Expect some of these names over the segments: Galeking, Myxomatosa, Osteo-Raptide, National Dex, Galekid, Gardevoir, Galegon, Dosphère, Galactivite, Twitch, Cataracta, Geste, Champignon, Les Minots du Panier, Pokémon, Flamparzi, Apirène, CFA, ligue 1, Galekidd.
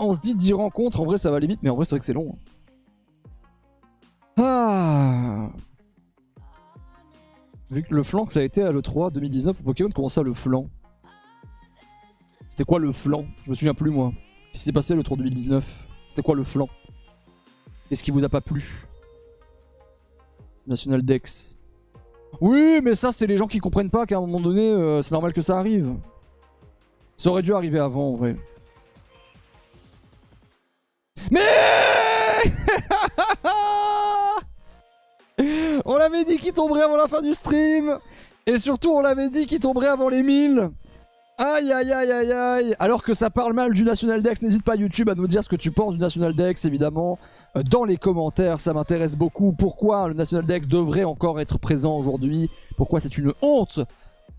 On se dit 10 rencontres, en vrai ça va aller vite, mais en vrai c'est vrai que c'est long. Ah. Vu que le flanc que ça a été à l'E3 2019 pour Pokémon, comment ça le flanc? C'était quoi le flanc? Je me souviens plus moi. Qu'est-ce qui s'est passé l'E3 2019? C'était quoi le flanc? Qu'est-ce qui vous a pas plu? National Dex. Oui, mais ça c'est les gens qui comprennent pas qu'à un moment donné, c'est normal que ça arrive. Ça aurait dû arriver avant en vrai. Mais on l'avait dit qu'il tomberait avant la fin du stream. Et surtout on l'avait dit qu'il tomberait avant les 1000. Aïe aïe aïe aïe aïe. Alors que ça parle mal du National Dex, n'hésite pas YouTube à nous dire ce que tu penses du National Dex évidemment. Dans les commentaires, ça m'intéresse beaucoup. Pourquoi le National Dex devrait encore être présent aujourd'hui? Pourquoi c'est une honte?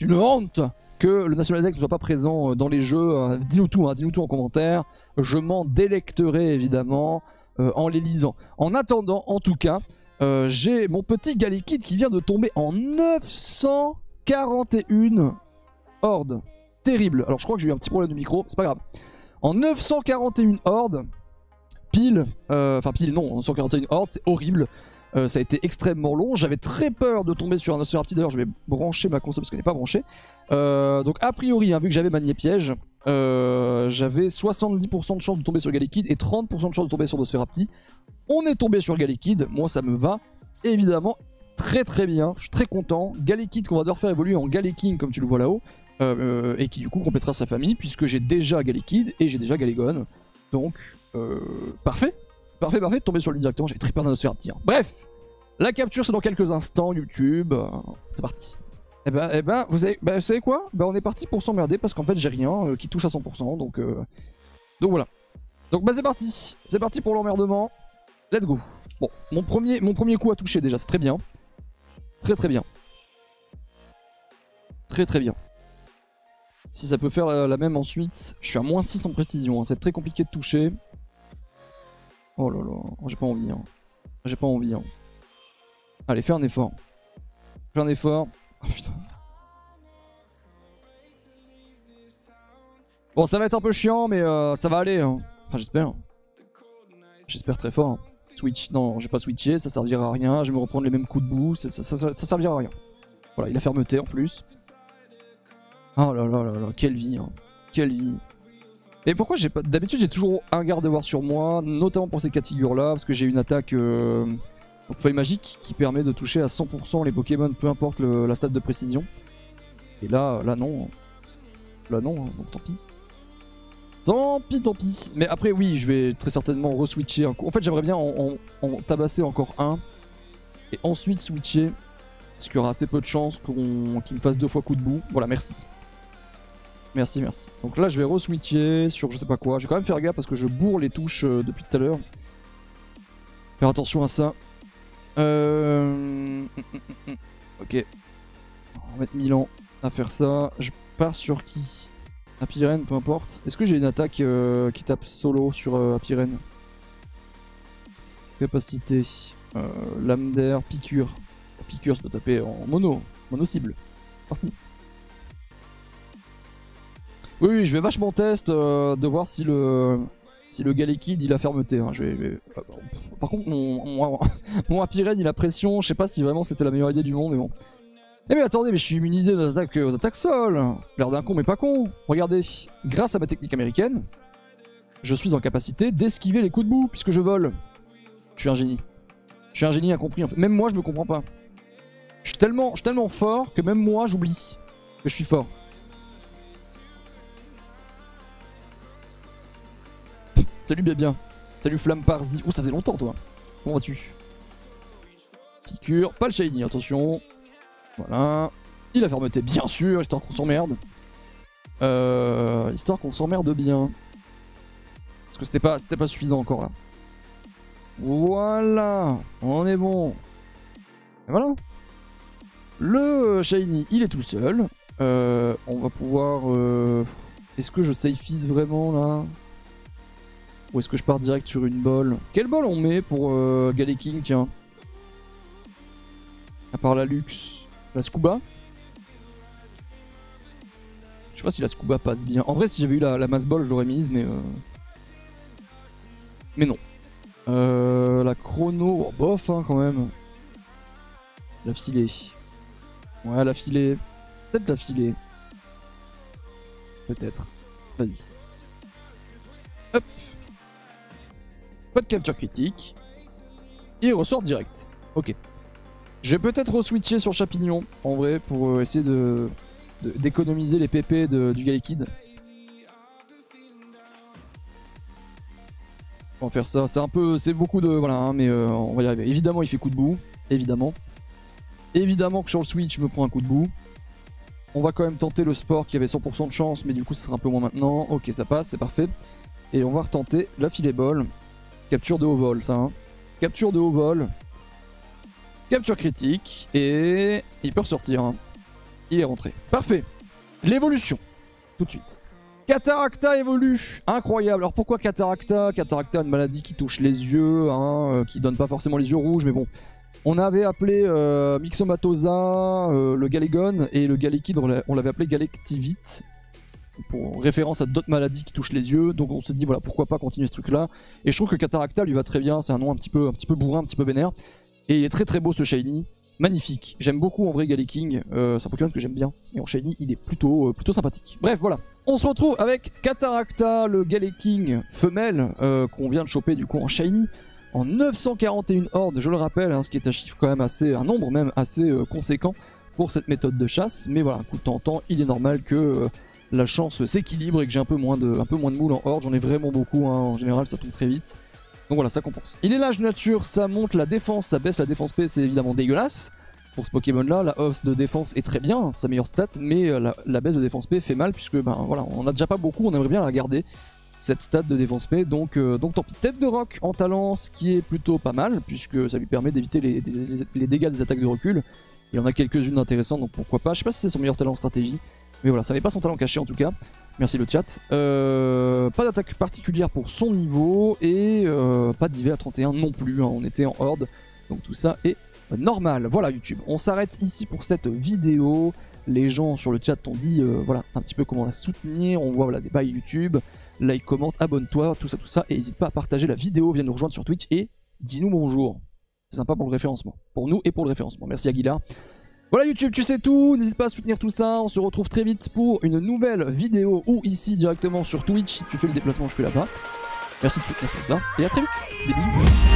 Une honte que le National Dex ne soit pas présent dans les jeux. Dis-nous tout, hein, dis-nous tout en commentaire. Je m'en délecterai évidemment en les lisant. En attendant, en tout cas, j'ai mon petit Galekidd qui vient de tomber en 941 hordes. Terrible. Alors je crois que j'ai eu un petit problème de micro, c'est pas grave. En 941 hordes, pile, enfin pile non, 941 hordes, c'est horrible. Ça a été extrêmement long, j'avais très peur de tomber sur un Osteo-Raptide. D'ailleurs je vais brancher ma console parce qu'elle n'est pas branchée. Donc a priori, hein, vu que j'avais manié piège, j'avais 70% de chance de tomber sur Galekidd et 30% de chance de tomber sur Dosphère. On est tombé sur Galekidd, moi ça me va évidemment très très bien, je suis très content. Galekidd qu'on va devoir faire évoluer en Galeking comme tu le vois là-haut, et qui du coup complétera sa famille puisque j'ai déjà Galekidd et j'ai déjà Galegon. Donc parfait. Parfait, parfait, tomber sur lui directement, j'ai très peur d'un se faire tirer. Bref, la capture c'est dans quelques instants, YouTube, c'est parti. Et ben, vous savez quoi? Ben on est parti pour s'emmerder parce qu'en fait j'ai rien qui touche à 100%, donc voilà. Donc bah c'est parti pour l'emmerdement, let's go. Bon, mon premier coup à toucher déjà, c'est très bien. Très très bien. Très très bien. Si ça peut faire la même ensuite, je suis à moins 6 en précision, hein. C'est très compliqué de toucher. Oh là là, j'ai pas envie hein. J'ai pas envie hein. Allez, fais un effort. Fais un effort. Oh putain. Bon, ça va être un peu chiant, mais ça va aller hein. Enfin, j'espère. J'espère très fort. Switch, non, j'ai pas switché, ça servira à rien. Je vais me reprendre les mêmes coups de boue, ça servira à rien. Voilà, il a fermeté en plus. Oh là là là là, quelle vie hein. Quelle vie. Et pourquoi j'ai pas... D'habitude j'ai toujours un Gardevoir sur moi, notamment pour ces cas de figure là, parce que j'ai une attaque feuille magique qui permet de toucher à 100% les Pokémon, peu importe la stat de précision. Et là, non. Là non, hein, donc tant pis. Tant pis, tant pis. Mais après oui, je vais très certainement re-switcher un coup. En fait j'aimerais bien en tabasser encore un, et ensuite switcher, parce qu'il y aura assez peu de chances qu'il me fasse deux fois coup de boue. Voilà, merci. Merci, merci. Donc là, je vais re-switcher sur je sais pas quoi. Je vais quand même faire gaffe parce que je bourre les touches depuis tout à l'heure. Faire attention à ça. Ok. On va mettre Milan à faire ça. Je pars sur qui? Apirène, peu importe. Est-ce que j'ai une attaque qui tape solo sur Apirène? Capacité. Lame d'air, piqûre. La piqûre, ça peut taper en mono. Mono cible. Parti. Oui, je vais vachement test de voir si le Galekid il a fermeté. Hein. Par contre, mon Apirène il a pression. Je sais pas si vraiment c'était la meilleure idée du monde, mais bon. Eh mais attendez, mais je suis immunisé aux attaques sol. L'air d'un con, mais pas con. Regardez, grâce à ma technique américaine, je suis en capacité d'esquiver les coups de boue puisque je vole. Je suis un génie. Je suis un génie incompris. En fait. Même moi, je me comprends pas. Je suis tellement fort que même moi, j'oublie que je suis fort. Salut bien, salut Flamparzi. Oh, ça faisait longtemps toi. Comment vas-tu? Piqûre, pas le shiny, attention. Voilà. Il a fermeté bien sûr, histoire qu'on s'emmerde. Histoire qu'on s'emmerde bien. Parce que c'était pas suffisant encore là. Voilà, on est bon. Et voilà. Le shiny, il est tout seul. On va pouvoir... Est-ce que je safeise vraiment là? Ou est-ce que je pars direct sur une bolle? Quelle bolle on met pour Galeking, tiens? À part la luxe. La scuba? Je sais pas si la scuba passe bien. En vrai, si j'avais eu la masse ball, je l'aurais mise, mais... Mais non. La chrono, oh, bof hein, quand même. La filée. Ouais, la filée. Peut-être la filée. Peut-être. Vas-y. Hop. Pas de capture critique. Et ressort direct. Ok. Je vais peut-être re-switcher sur Champignon, en vrai, pour essayer d'économiser les PP du Galekid. On va faire ça. C'est un peu... C'est beaucoup de... Voilà, hein, mais on va y arriver. Évidemment, il fait coup de boue. Évidemment. Évidemment que sur le switch, je me prends un coup de boue. On va quand même tenter le sport qui avait 100% de chance, mais du coup, ce sera un peu moins maintenant. Ok, ça passe, c'est parfait. Et on va retenter la filet ball. Capture de haut vol, ça. Hein. Capture de haut vol. Capture critique. Et il peut ressortir. Hein. Il est rentré. Parfait. L'évolution. Tout de suite. Cataracta évolue. Incroyable. Alors pourquoi Cataracta? Cataracta, une maladie qui touche les yeux, hein, qui donne pas forcément les yeux rouges, mais bon. On avait appelé Myxomatosa, le Galegon, et le Galequid, on l'avait appelé Galactivite, pour référence à d'autres maladies qui touchent les yeux, donc on s'est dit voilà pourquoi pas continuer ce truc là, et je trouve que Cataracta lui va très bien, c'est un nom un petit peu bourrin, un petit peu vénère, et il est très très beau ce shiny, magnifique, j'aime beaucoup en vrai Galeking, c'est un Pokémon que j'aime bien, et en shiny il est plutôt sympathique. Bref voilà, on se retrouve avec Cataracta, le Galeking femelle, qu'on vient de choper du coup en shiny, en 941 hordes, je le rappelle, hein, ce qui est un chiffre quand même assez, un nombre même assez conséquent pour cette méthode de chasse. Mais voilà, coup de temps en temps, il est normal que la chance s'équilibre et que j'ai un peu moins de moules en horde. J'en ai vraiment beaucoup, hein, en général ça tombe très vite. Donc voilà, ça compense. Il est l'âge nature, ça monte la défense, ça baisse la défense P, c'est évidemment dégueulasse. Pour ce Pokémon là, la hausse de défense est très bien, sa meilleure stat, mais la baisse de défense P fait mal puisque ben voilà, on en a déjà pas beaucoup, on aimerait bien la garder. Cette stat de défense P, donc tant pis. Tête de roc en talent, ce qui est plutôt pas mal, puisque ça lui permet d'éviter les dégâts des attaques de recul. Il en a quelques-unes intéressantes, donc pourquoi pas. Je sais pas si c'est son meilleur talent en stratégie, mais voilà, ça n'est pas son talent caché en tout cas. Merci le chat. Pas d'attaque particulière pour son niveau, et pas d'IV à 31 non plus, hein. On était en horde, donc tout ça est normal. Voilà YouTube, on s'arrête ici pour cette vidéo. Les gens sur le chat t'ont dit voilà un petit peu comment la soutenir, on voit voilà, des bails YouTube. Like, commente, abonne-toi, tout ça, et n'hésite pas à partager la vidéo, viens nous rejoindre sur Twitch et dis-nous bonjour. C'est sympa pour le référencement, pour nous et pour le référencement. Merci Aguilar. Voilà YouTube, tu sais tout, n'hésite pas à soutenir tout ça, on se retrouve très vite pour une nouvelle vidéo ou ici directement sur Twitch, si tu fais le déplacement je suis là-bas. Merci de soutenir tout ça, et à très vite, des bisous.